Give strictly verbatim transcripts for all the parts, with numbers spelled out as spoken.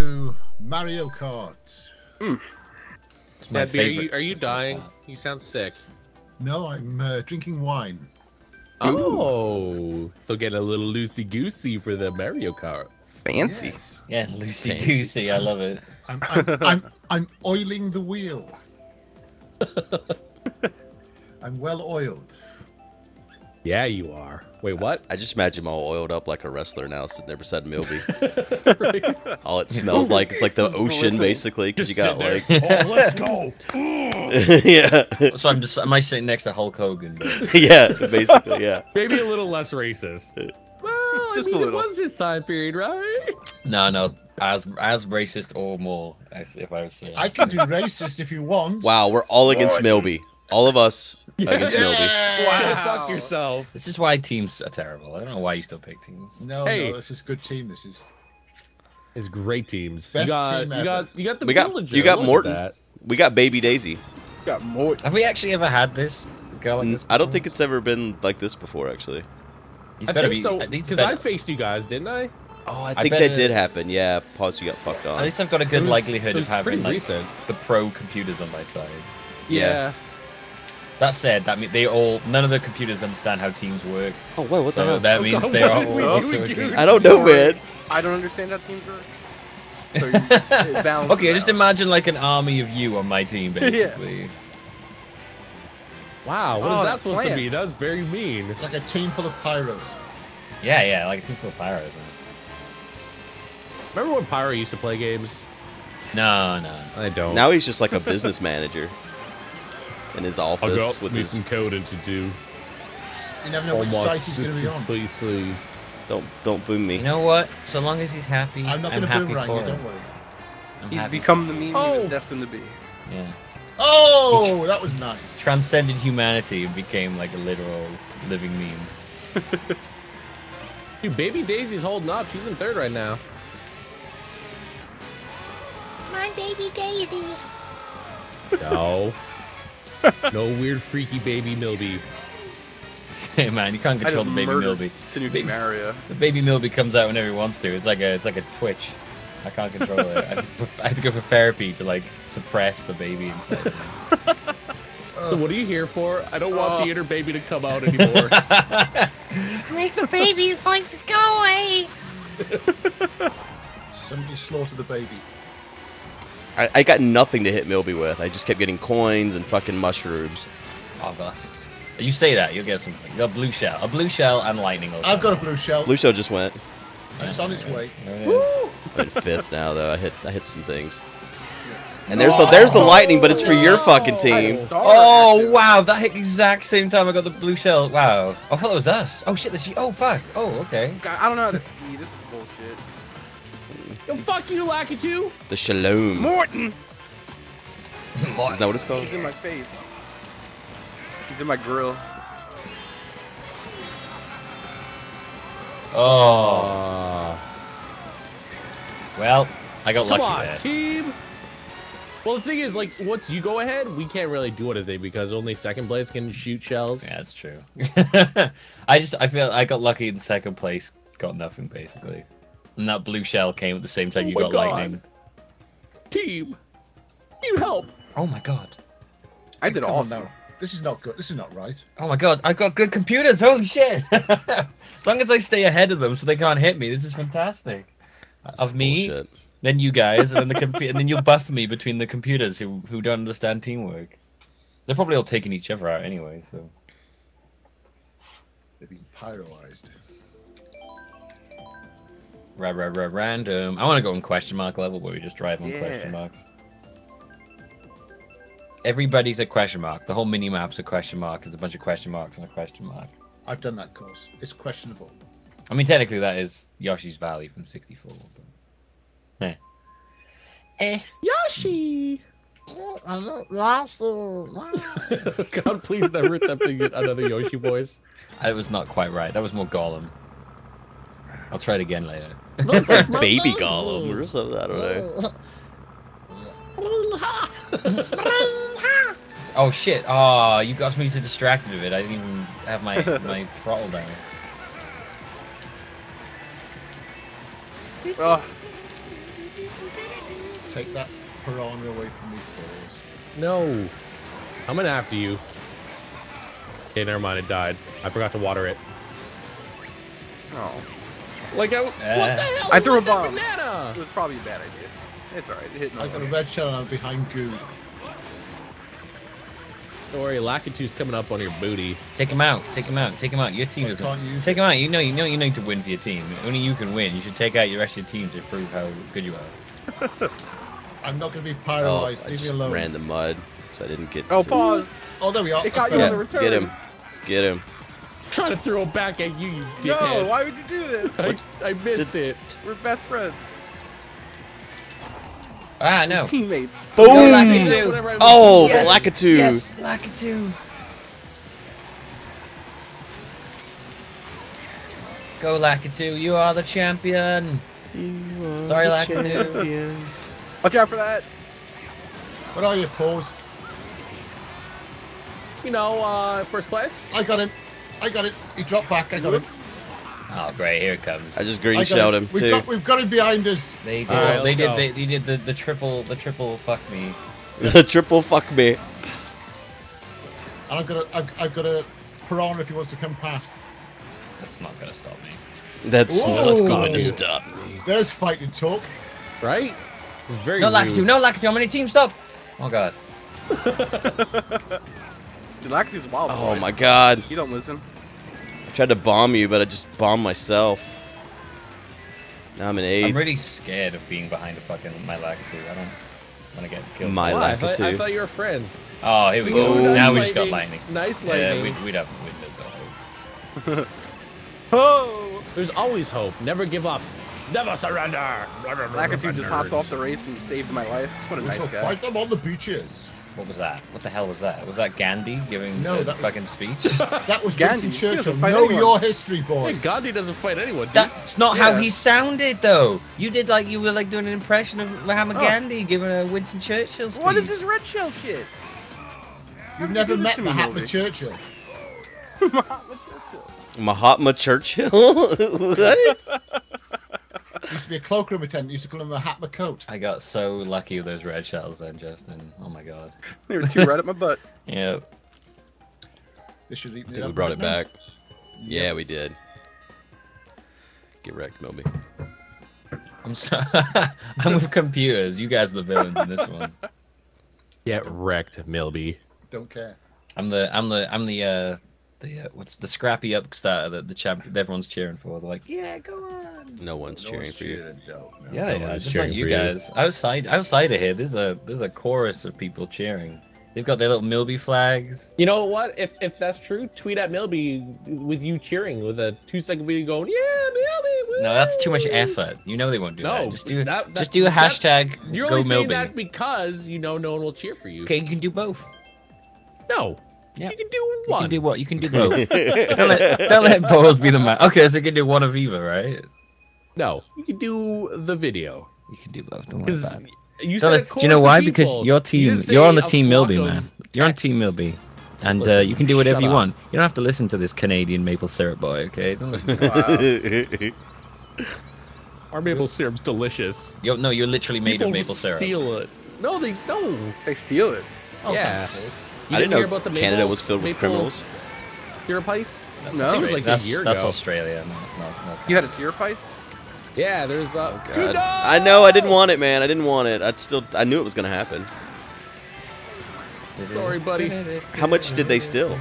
to Mario Kart. Mm. Dad, are you, are you dying? Like you sound sick. No, I'm uh, drinking wine. Oh, so getting a little loosey goosey for the Mario Kart. Fancy. Yes. Yeah, loosey goosey. I love it. I'm, I'm, I'm, I'm oiling the wheel. I'm well oiled. Yeah, you are. Wait, what? I, I just imagine I'm all oiled up like a wrestler now, sitting there beside Millbee. Right? All it smells like, it's like the ocean, basically, because you got like... Oh, let's go! Yeah. So I'm just, am I sitting next to Hulk Hogan? Yeah, basically, yeah. Maybe a little less racist. Well, just I mean, a it was his time period, right? No, no. As as racist or more, if I was saying. I can do racist if you want. Wow, we're all against Millbee. All of us yeah. against Millbee. Yeah. Wow. Fuck yourself. This is why teams are terrible. I don't know why you still pick teams. No, hey. no, this is good team. This is it's great teams. Best you got, team you ever. got, you got the we villager. Got, you got Look Morton. We got Baby Daisy. We got Morton. Have we actually ever had this? Go like this before? I don't think it's ever been like this before, actually. I think be, so, because I faced you guys, didn't I? Oh, I think I that it, did happen. Yeah, Pause, you got fucked on. At least I've got a good was, likelihood of having like, the pro computers on my side. Yeah. yeah. That said, that mean they all none of the computers understand how teams work. Oh well, what so the hell? That means oh, God, they're all. Also do I don't know, man. I don't understand how teams work. So you, it balances okay, out. Just imagine like an army of you on my team, basically. Yeah. Wow, what oh, is that supposed plan. to be? That's very mean. Like a team full of pyros. Yeah, yeah, like a team full of pyros. Man. Remember when Pyro used to play games? No, no, I don't. Now he's just like a business manager. In his office, I got with me his some coding to do. You never know oh which site he's going to be on. Please, don't don't boom me. You know what? So long as he's happy, I'm not going to boom right now. Don't worry. I'm he's happy. become the meme oh. he was destined to be. Yeah. Oh, that was nice. Transcended humanity and became like a literal living meme. Dude, Baby Daisy's holding up. She's in third right now. My Baby Daisy. No. No weird freaky baby Millbee. Hey man, you can't control the baby Millbee. Tanooki Mario. The baby Millbee comes out whenever he wants to. It's like a, it's like a twitch. I can't control it. I have, to, I have to go for therapy to like suppress the baby inside. So what are you here for? I don't want oh. the inner baby to come out anymore. Make the baby's voices go away. Somebody slaughter the baby. I, I got nothing to hit Millbee with. I just kept getting coins and fucking mushrooms. Oh god! You say that, you'll get something. You got a blue shell, a blue shell, and lightning. Also. I've got a blue shell. Blue shell just went. Yeah, it's on its it way. It Woo! I'm in fifth now though. I hit, I hit some things. And there's oh, the there's the lightning, but it's for no. your fucking team. Oh wow! That hit the exact same time I got the blue shell. Wow! I thought it was us. Oh shit! The she. Oh fuck! Oh okay. I don't know how to ski. This is bullshit. Yo, fuck you, Lakitu! The Shalom. Morton! Morton. Is that what it's called? He's in my face. He's in my grill. Oh. Well, I got Come lucky on, there. team! Well, the thing is, like, once you go ahead, we can't really do anything because only second place can shoot shells. Yeah, that's true. I just, I feel I got lucky in second place. Got nothing, basically. And that blue shell came at the same time oh you got god. lightning. Team, you help! Oh my god! I did Come awesome. On, this is not good. This is not right. Oh my god! I've got good computers. Holy shit! As long as I stay ahead of them, so they can't hit me, this is fantastic. That's of me, bullshit. Then you guys, and then the computer, and then you'll buff me between the computers who who don't understand teamwork. They're probably all taking each other out anyway, so they've been pyroized. Ra ra ra random. I want to go on question mark level where we just drive on yeah. question marks. Everybody's a question mark. The whole mini map's a question mark. There's a bunch of question marks and a question mark. I've done that course. It's questionable. I mean, technically that is Yoshi's Valley from sixty-four. But... Eh. Eh. Yoshi. God, please never attempt another Yoshi voice. That was not quite right. That was more Gollum. I'll try it again later. Baby Gollum or something, I don't know. Oh shit, oh, you got me so distracted with it. I didn't even have my, my throttle down. Oh. Take that piranha away from me, Pause. No. I'm gonna after you. Okay, never mind, it died. I forgot to water it. Oh. Like, I, uh, what the hell? I threw a bomb. Banana? It was probably a bad idea. It's alright. It I got a red shell and I'm behind goo. Don't worry, Lakitu's coming up on your booty. Take him out. Take him out. Take him out. Your team is. Take him out. You know, you know, you need to win for your team. Only you can win. You should take out your rest of your team to prove how good you are. I'm not gonna be paralyzed. Oh, Leave me alone. I ran the mud, so I didn't get. Oh, to... Pause. Oh, there we are. It got you on the return. Get him. Get him. I'm trying to throw it back at you, you dickhead. No, why would you do this? I, I missed Did... it. We're best friends. Ah, no. Teammates. Boom! No, Lakitu. Oh, yes. Lakitu. Yes, Lakitu. Go, Lakitu. You are the champion. You are Sorry, the Lakitu. Champion. Watch out for that. What are your Pause? You know, uh, first place. I got him. I got it. He dropped back. I got him. Oh, great. Here it comes. I just green shelled him, we've too. Got, we've got him behind us. They did, right, they, did they, they did the, the triple, the triple fuck me. The triple fuck me. And I've got a, I've, I've got a piranha if he wants to come past. That's not going to stop me. That's Whoa. not going to stop me. There's fighting talk. Right? It's very No Lakitu, no Lakitu. How many teams? Stop. Oh, God. Dude, Lakitu's a wild Oh, boy. my God. You don't listen. I tried to bomb you, but I just bombed myself. Now I'm an eight. I'm really scared of being behind a fucking my Lakitu. I don't want to get killed. My Why? Lakitu. I thought, I thought you were friends. Oh, here we go. Nice now lightning. we just got lightning. Nice lightning. Yeah, we'd, we'd have win this. Oh! There's always hope. Never give up. Never surrender. Lakitu just hopped off the race and saved my life. What a we nice guy. Fight them on the beaches. What was that? What the hell was that? Was that Gandhi giving no, that fucking was, speech? That was Gandhi. Winston Churchill. Know anyone. your history, boy. Hey, Gandhi doesn't fight anyone. Dude. That's not yeah. how he sounded, though. You did like you were like doing an impression of Mahatma oh. Gandhi giving a Winston Churchill speech. What is this red shell shit? You've never you met Mahatma Churchill. Mahatma Churchill. Mahatma Churchill. What? Used to be a cloakroom attendant. Used to call him a Mahatma coat. I got so lucky with those red shells then, Justin. Oh my God. They were two right up my butt. Yep. They should eat I think we brought it now. back. Yeah, yep. we did. Get wrecked, Millbee. I'm sorry. I'm with computers. You guys are the villains in this one. Get wrecked, Millbee. Don't care. I'm the. I'm the. I'm the. Uh, The, uh, what's the scrappy upstarter that the champ everyone's cheering for? They're like, yeah, go on. No one's no cheering one's for you. No, no. Yeah, no yeah, one's just cheering like you for guys. You. Outside, outside of here, there's a there's a chorus of people cheering. They've got their little Millbee flags. You know what? If if that's true, tweet at Millbee with you cheering with a two second video going, yeah, Millbee. Woo! No, that's too much effort. You know they won't do no, that. Just do that, that, just do a hashtag. That, you're go only saying Millbee. that because you know no one will cheer for you. Okay, you can do both. No. Yep. You can do one. You can do what? You can do both. Don't let, don't let Pause be the man. Okay, so you can do one of either, right? No, you can do the video. You can do both. Don't worry about it. You said let, do you know why? Because your team, you you're on the team Millbee, man. You're on team Millbee, and listen, uh, you can do whatever you want. You don't have to listen to this Canadian maple syrup boy, okay? Don't listen to wow. Our maple syrup's delicious. You're, no, you're literally made People of maple syrup. Steal it? No, they no. They steal it. Oh, yeah. God. You I didn't, didn't know about the Canada maples, was filled with criminals. Syrup ice? That's no, it was like that's, a year that's ago. Australia. No, no, no. You had a syrup ice? Yeah, there's a. Uh, oh, no! I know. I didn't want it, man. I didn't want it. I still. I knew it was gonna happen. Sorry, buddy. How much did they steal?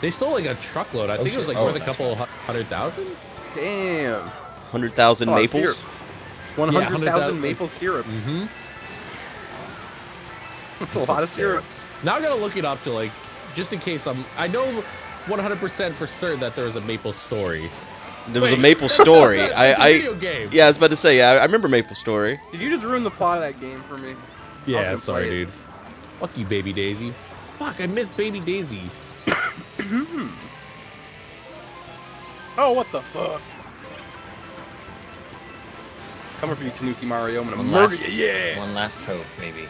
They stole like a truckload. I oh, think shit. it was like oh, worth nice. a couple hundred thousand. Damn. Hundred thousand oh, maples. One hundred thousand yeah, one hundred, maple syrups. Mm-hmm. That's a lot of syrups. Now I gotta look it up to like, just in case I'm. I know, one hundred percent for certain that there was a Maple Story. There Wait, was a Maple Story. That's a, that's I. A video I game. Yeah, I was about to say. Yeah, I remember Maple Story. Did you just ruin the plot of that game for me? Yeah, sorry, dude. It. Fuck you, Baby Daisy. Fuck, I miss Baby Daisy. Oh, what the fuck! Coming for you, Tanooki Mario. I'm gonna one murder last, you. Yeah. One last hope, maybe.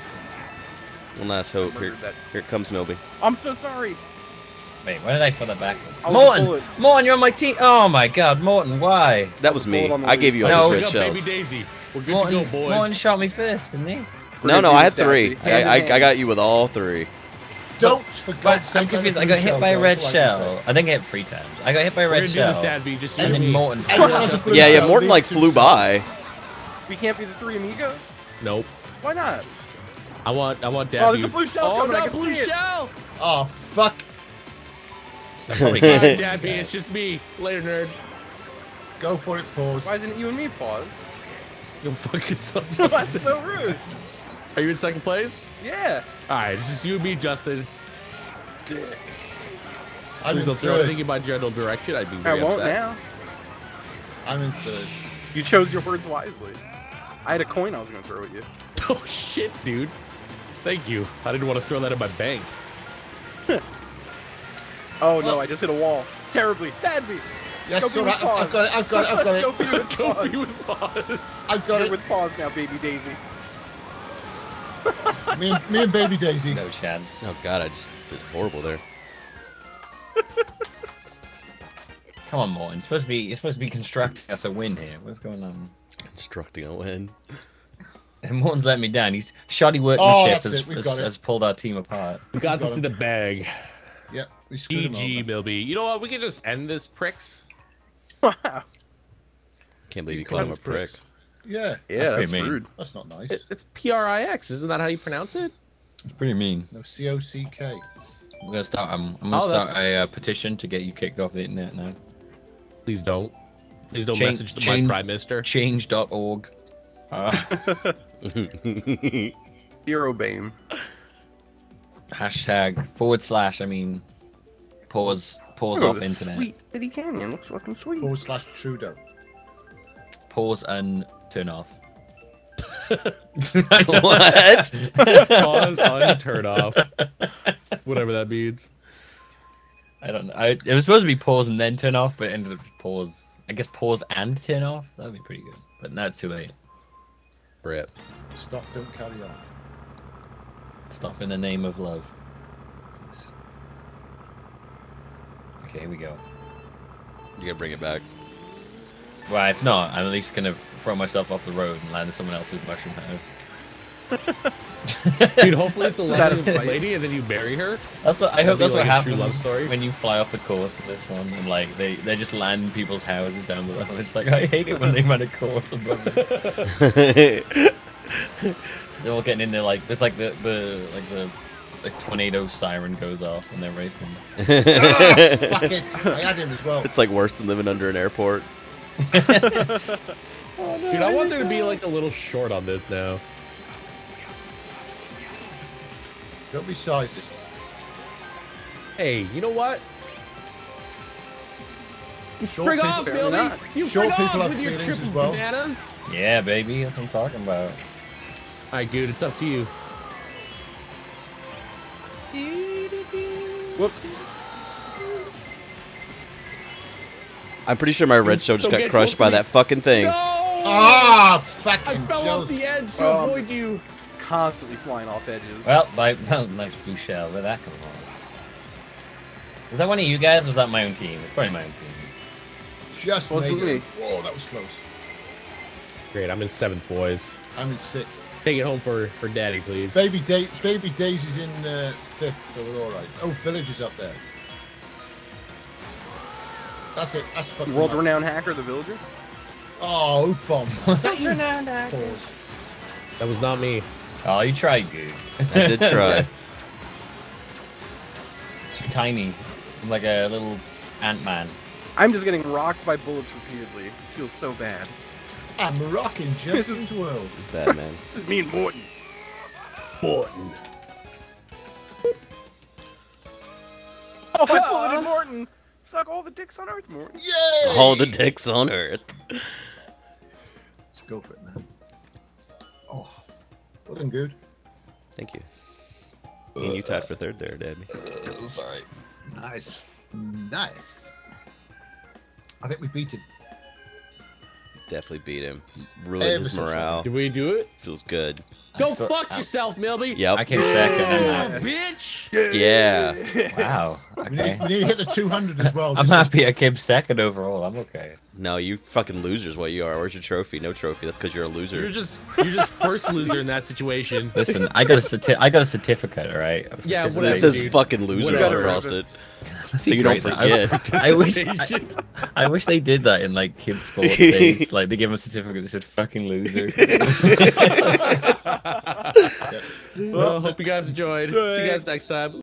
One last hope. Here, here comes Millbee. I'm so sorry. Wait, why did I put that backwards? Morton! Morton, you're on my team! Oh my God, Morton, why? That was me. I gave you all this red shells. No, we got Baby Daisy. We're good Morton, to go, boys. Morton shot me first, didn't he? No, no, I had three. I, I, I got you with all three. Don't, for God's sake. I'm confused. I got hit by a red shell. I think I hit three times. I got hit by a red shell. And then Morton. Yeah, yeah, Morton like flew by. We can't be the three amigos? Nope. Why not? I want, I want Dad. Oh, there's a blue shell coming. I can see it. Oh, fuck. Dad B, it's just me. Later, nerd. Go for it, Pause. Why isn't it you and me, Pause? You'll fuck yourself, Justin. That's so rude. Are you in second place? Yeah. All right, it's just you and me, Justin. Dick. I'm in third. Thinking about general direction, I'd be very I won't upset. now. I'm in third. You chose your words wisely. I had a coin I was gonna throw at you. Oh shit, dude. Thank you. I didn't want to throw that at my bank. Oh no, oh. I just hit a wall. Terribly. That'd be. Yes, go right. I've got it, I've got it, I've got it. Go be with Pause. Go be with Pause. I've got You're it. with Pause now, Baby Daisy. me, and, me and Baby Daisy. No chance. Oh god, I just did horrible there. Come on, Morton. You're supposed to be, you're supposed to be constructing us a win here. What's going on? Constructing a win. And Morton's let me down. He's shoddy workmanship oh, has, has, has pulled our team apart. We got, we got this him. in the bag. Yep. We screwed G G, Millbee. You know what? We can just end this, pricks. Wow. Can't believe you, you called him a prick. Pricks. Yeah. Yeah, that's, that's rude. That's not nice. It, it's P R I X. Isn't that how you pronounce it? It's pretty mean. No, C O C K. I'm going to start, um, I'm gonna oh, start a uh, petition to get you kicked off the internet now. Please don't. Please don't change, message the change, my prime minister. Change dot org. Uh. Zero BAME. Hashtag forward slash, I mean, pause, pause oh, off internet. Sweet City Canyon looks fucking sweet. Forward slash Trudeau. Pause and turn off. What? Pause and turn off. Whatever that means. I don't know. I, it was supposed to be pause and then turn off, but it ended up pause. I guess pause and turn off? That would be pretty good. But now it's too late. Rip. Stop, don't carry on. Stop in the name of love. Okay, here we go. You're gonna bring it back. Well, if not, I'm at least gonna throw myself off the road and land in someone else's mushroom house. Dude, hopefully it's a lady and then you bury her. That's what, I hope that's like what happens when you fly off the course of this one and like they, they just land in people's houses down below. It's just like, I hate it when they run a course above us. They're all getting in there like there's like the, the like the like tornado siren goes off and they're racing. Oh, fuck it. I had him as well. It's like worse than living under an airport. Oh, no, dude, I, I want there to be like a little short on this now. Don't be shy, sister. Hey, you know what? You frig people, off, Billy! You sure frig off with your triple well. bananas! Yeah, baby, that's what I'm talking about. Alright, dude, it's up to you. Whoops. I'm pretty sure my red shell just got crushed by that fucking thing. Ah, no! Oh, fucking I fell joke. off the edge to oh, avoid you. Constantly flying off edges. Well, by, well nice blue shell. Where'd that come from? Was that one of you guys or was that my own team? It's probably my own team. Just wasn't me. Whoa, that was close. Great, I'm in seventh, boys. I'm in sixth. Take it home for, for daddy, please. Baby Day Baby Daisy's in uh, fifth, so we're alright. Oh, Village is up there. That's it. That's fucking world-renowned hacker, the villager. Oh, bomb! World-renowned hacker. Pause. That was not me. Oh, you tried, dude. I did try. Too tiny, I'm like a little Ant-Man. I'm just getting rocked by bullets repeatedly. This feels so bad. I'm rocking Justin's world. This is bad, man. This is me and Morton. Morton. Oh, I voted Morton. Suck all the dicks on Earth, Morton. Yay! All the dicks on Earth. Let's go for it, man. Oh, looking good. Thank you. Uh, and you tied for third there, Daddy. Uh, sorry. Nice. Nice. I think we beat him. Definitely beat him. Ruined his morale. Did we do it? Feels good. Go so, fuck I'm, yourself, Millbee. Yep. I came second. Yeah, bitch. Yeah. Wow. Okay. You need to hit the two hundred as well. I'm happy I came second overall. I'm okay. No, you fucking losers. What you are? Where's your trophy? No trophy. That's because you're a loser. You're just you're just first loser in that situation. Listen, I got a certi I got a certificate. All right. Yeah. It right, says dude. Fucking loser across it. So you don't forget. I, I wish. I, I wish they did that in like kids' sports days. Like they give them a certificate that said "fucking loser." Well, hope you guys enjoyed. See you guys next time.